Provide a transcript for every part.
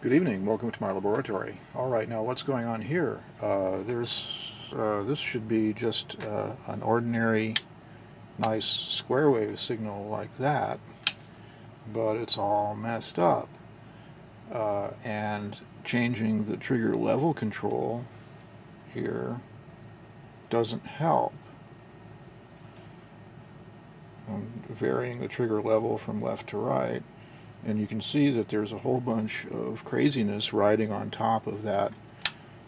Good evening, welcome to my laboratory. Alright, now what's going on here? This should be just an ordinary nice square wave signal like that, but it's all messed up. And changing the trigger level control here doesn't help. I'm varying the trigger level from left to right. And you can see that there's a whole bunch of craziness riding on top of that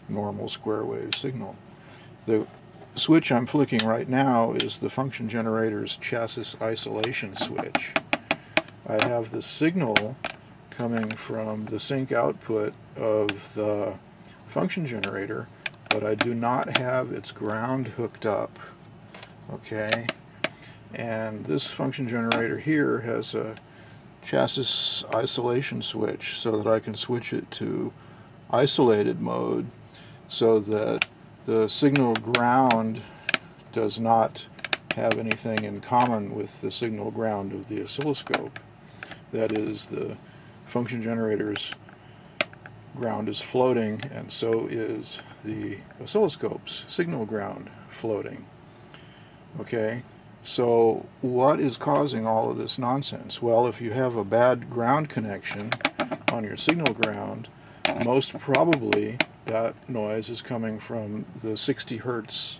normal square wave signal. The switch I'm flicking right now is the function generator's chassis isolation switch. I have the signal coming from the sync output of the function generator, but I do not have its ground hooked up. Okay, and this function generator here has a chassis isolation switch so that I can switch it to isolated mode so that the signal ground does not have anything in common with the signal ground of the oscilloscope. That is, the function generator's ground is floating and so is the oscilloscope's signal ground floating. Okay. So what is causing all of this nonsense? Well, if you have a bad ground connection on your signal ground, most probably that noise is coming from the 60 hertz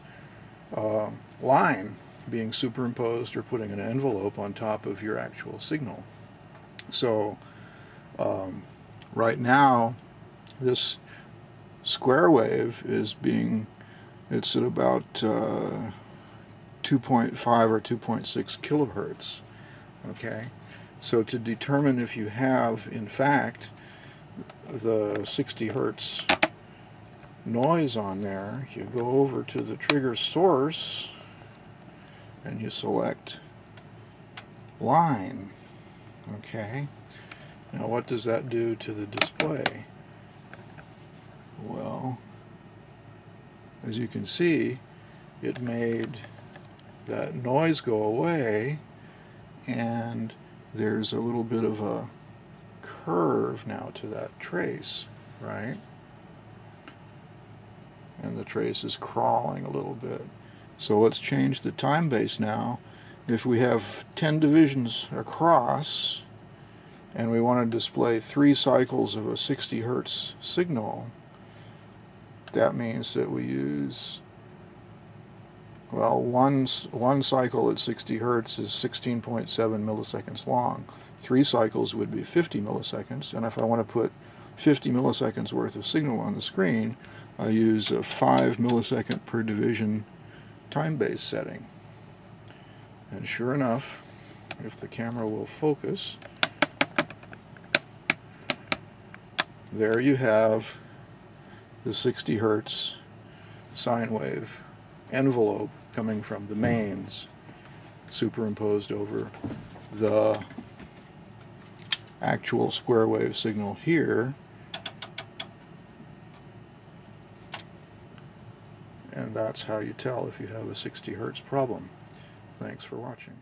line being superimposed or putting an envelope on top of your actual signal. So right now this square wave is being, it's at about 2.5 or 2.6 kilohertz. Okay, so to determine if you have in fact the 60 hertz noise on there, you go over to the trigger source and you select line. Okay, now what does that do to the display? Well, as you can see, it made that noise go away, and there's a little bit of a curve now to that trace, right? And the trace is crawling a little bit. So let's change the time base now. If we have 10 divisions across and we want to display 3 cycles of a 60 hertz signal, that means that we use, well, one cycle at 60 hertz is 16.7 milliseconds long. 3 cycles would be 50 milliseconds, and if I want to put 50 milliseconds worth of signal on the screen, I use a 5 millisecond per division time base setting. And sure enough, if the camera will focus, there you have the 60 hertz sine wave envelope coming from the mains, superimposed over the actual square wave signal here, and that's how you tell if you have a 60 hertz problem. Thanks for watching.